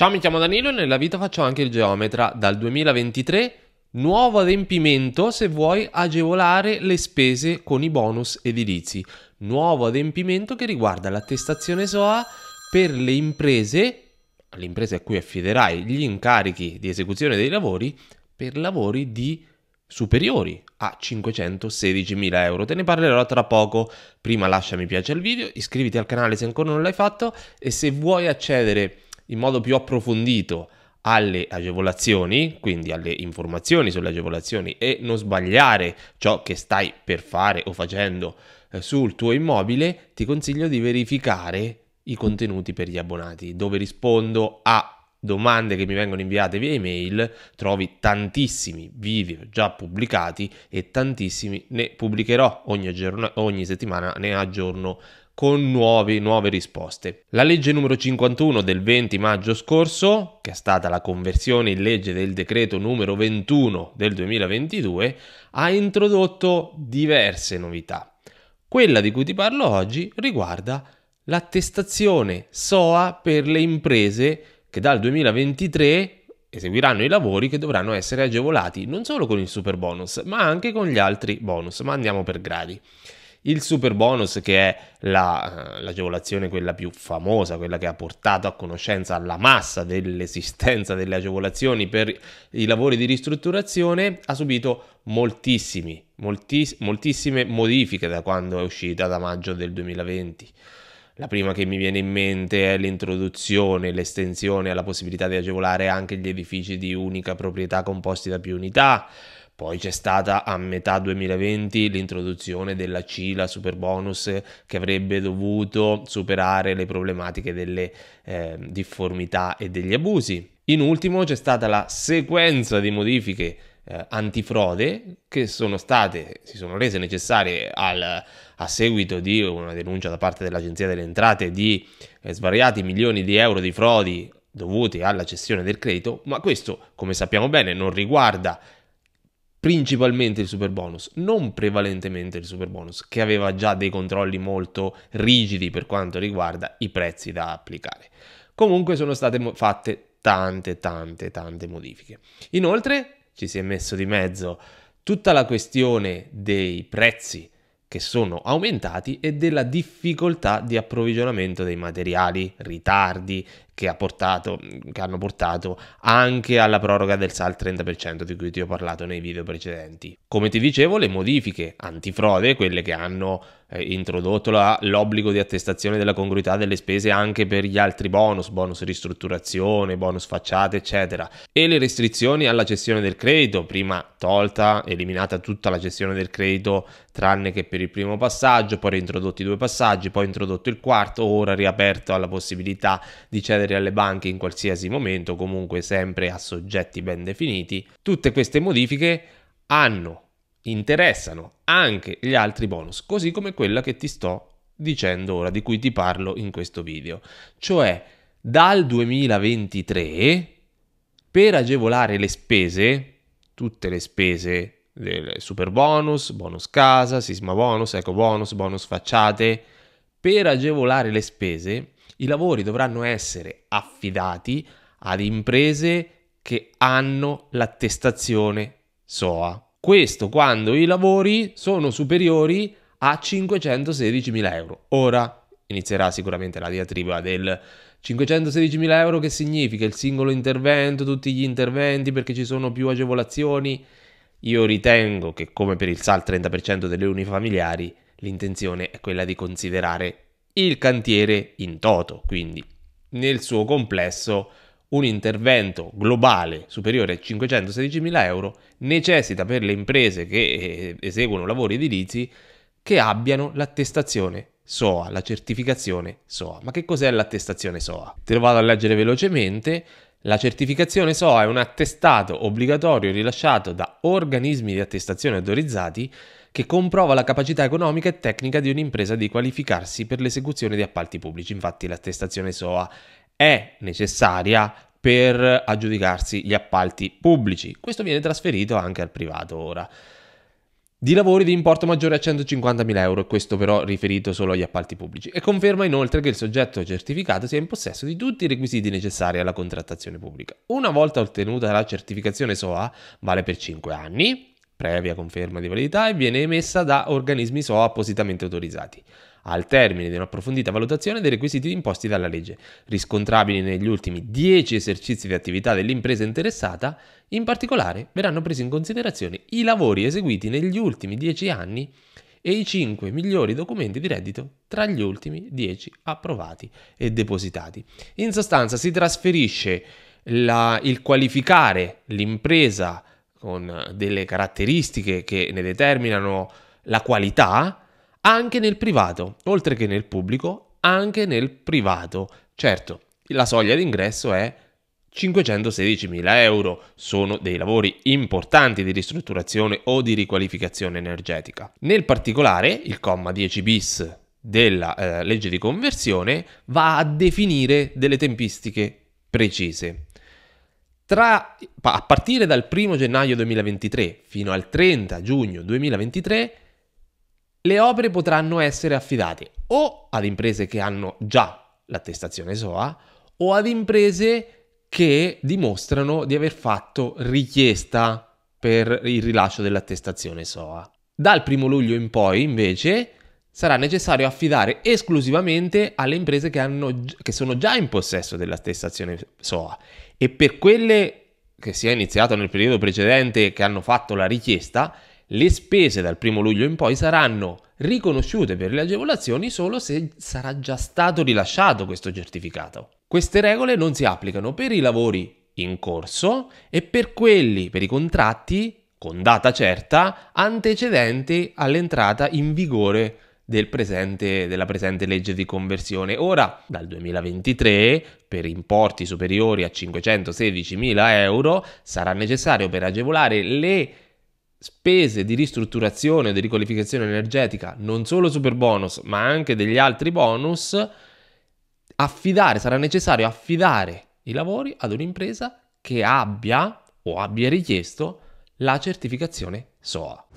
Ciao, mi chiamo Danilo e nella vita faccio anche il geometra. Dal 2023 nuovo adempimento se vuoi agevolare le spese con i bonus edilizi. Nuovo adempimento che riguarda l'attestazione SOA per le imprese, a cui affiderai gli incarichi di esecuzione dei lavori per lavori di superiori a 516.000 euro. Te ne parlerò tra poco. Prima lascia mi piace al video, iscriviti al canale se ancora non l'hai fatto e se vuoi accedere in modo più approfondito alle agevolazioni, quindi alle informazioni sulle agevolazioni e non sbagliare ciò che stai per fare o facendo sul tuo immobile, ti consiglio di verificare i contenuti per gli abbonati, dove rispondo a domande che mi vengono inviate via email. Trovi tantissimi video già pubblicati e tantissimi ne pubblicherò ogni settimana, ne aggiorno con nuove risposte. La legge numero 51 del 20 maggio scorso, che è stata la conversione in legge del decreto numero 21 del 2022, ha introdotto diverse novità. Quella di cui ti parlo oggi riguarda l'attestazione SOA per le imprese che dal 2023 eseguiranno i lavori che dovranno essere agevolati non solo con il superbonus, ma anche con gli altri bonus. Ma andiamo per gradi. Il superbonus, che è l'agevolazione quella più famosa, quella che ha portato a conoscenza alla massa dell'esistenza delle agevolazioni per i lavori di ristrutturazione, ha subito moltissime modifiche da quando è uscita, da maggio del 2020. La prima che mi viene in mente è l'introduzione, l'estensione alla possibilità di agevolare anche gli edifici di unica proprietà composti da più unità. Poi c'è stata a metà 2020 l'introduzione della CILA Superbonus, che avrebbe dovuto superare le problematiche delle difformità e degli abusi. In ultimo c'è stata la sequenza di modifiche antifrode che si sono rese necessarie a seguito di una denuncia da parte dell'Agenzia delle Entrate di svariati milioni di euro di frodi dovuti alla cessione del credito, ma questo, come sappiamo bene, non riguarda principalmente il superbonus, non prevalentemente il superbonus, che aveva già dei controlli molto rigidi per quanto riguarda i prezzi da applicare. Comunque sono state fatte tante modifiche. Inoltre ci si è messo di mezzo tutta la questione dei prezzi che sono aumentati e della difficoltà di approvvigionamento dei materiali, ritardi che hanno portato anche alla proroga del SAL 30% di cui ti ho parlato nei video precedenti. Come ti dicevo, le modifiche antifrode, quelle che hanno introdotto l'obbligo di attestazione della congruità delle spese anche per gli altri bonus, bonus ristrutturazione, bonus facciate, eccetera, e le restrizioni alla cessione del credito, prima eliminata tutta la cessione del credito tranne che per il primo passaggio, poi introdotti due passaggi, poi introdotto il quarto, ora riaperto alla possibilità di cedere alle banche in qualsiasi momento, comunque sempre a soggetti ben definiti. Tutte queste modifiche interessano anche gli altri bonus, così come quella che ti sto dicendo ora, di cui ti parlo in questo video. Cioè, dal 2023, per agevolare le spese, tutte le spese del superbonus, bonus casa, sisma bonus, ecobonus, bonus facciate, per agevolare le spese i lavori dovranno essere affidati ad imprese che hanno l'attestazione SOA. Questo quando i lavori sono superiori a 516.000 euro. Ora inizierà sicuramente la diatriba del 516.000 euro che significa il singolo intervento, tutti gli interventi, perché ci sono più agevolazioni. Io ritengo che, come per il SAL 30% delle unifamiliari, l'intenzione è quella di considerare il cantiere in toto, quindi nel suo complesso un intervento globale superiore a 516.000 euro necessita, per le imprese che eseguono lavori edilizi, che abbiano l'attestazione SOA, la certificazione SOA. Ma che cos'è l'attestazione SOA? Te lo vado a leggere velocemente. La certificazione SOA è un attestato obbligatorio rilasciato da organismi di attestazione autorizzati che comprova la capacità economica e tecnica di un'impresa di qualificarsi per l'esecuzione di appalti pubblici. Infatti l'attestazione SOA è necessaria per aggiudicarsi gli appalti pubblici. Questo viene trasferito anche al privato ora. di lavori di importo maggiore a 150.000 euro, questo però riferito solo agli appalti pubblici, e conferma inoltre che il soggetto certificato sia in possesso di tutti i requisiti necessari alla contrattazione pubblica. Una volta ottenuta la certificazione SOA, vale per 5 anni, previa conferma di validità, e viene emessa da organismi SOA appositamente autorizzati, al termine di un'approfondita valutazione dei requisiti imposti dalla legge, riscontrabili negli ultimi 10 esercizi di attività dell'impresa interessata. In particolare verranno presi in considerazione i lavori eseguiti negli ultimi 10 anni e i 5 migliori documenti di reddito tra gli ultimi 10 approvati e depositati. In sostanza si trasferisce il qualificare l'impresa con delle caratteristiche che ne determinano la qualità anche nel privato, oltre che nel pubblico, anche nel privato. Certo, la soglia d'ingresso è 516.000 euro, sono dei lavori importanti di ristrutturazione o di riqualificazione energetica. Nel particolare, il comma 10 bis della legge di conversione va a definire delle tempistiche precise. A partire dal 1 gennaio 2023 fino al 30 giugno 2023, le opere potranno essere affidate o ad imprese che hanno già l'attestazione SOA o ad imprese che dimostrano di aver fatto richiesta per il rilascio dell'attestazione SOA. Dal 1 luglio in poi, invece, sarà necessario affidare esclusivamente alle imprese che sono già in possesso dell'attestazione SOA, e per quelle che si è iniziato nel periodo precedente che hanno fatto la richiesta, le spese dal 1 luglio in poi saranno riconosciute per le agevolazioni solo se sarà già stato rilasciato questo certificato. Queste regole non si applicano per i lavori in corso e per quelli per i contratti con data certa antecedente all'entrata in vigore della presente legge di conversione. Ora, dal 2023, per importi superiori a 516.000 euro, sarà necessario per agevolare le spese di ristrutturazione o di riqualificazione energetica, non solo Superbonus, ma anche degli altri bonus, sarà necessario affidare i lavori ad un'impresa che abbia richiesto la certificazione SOA.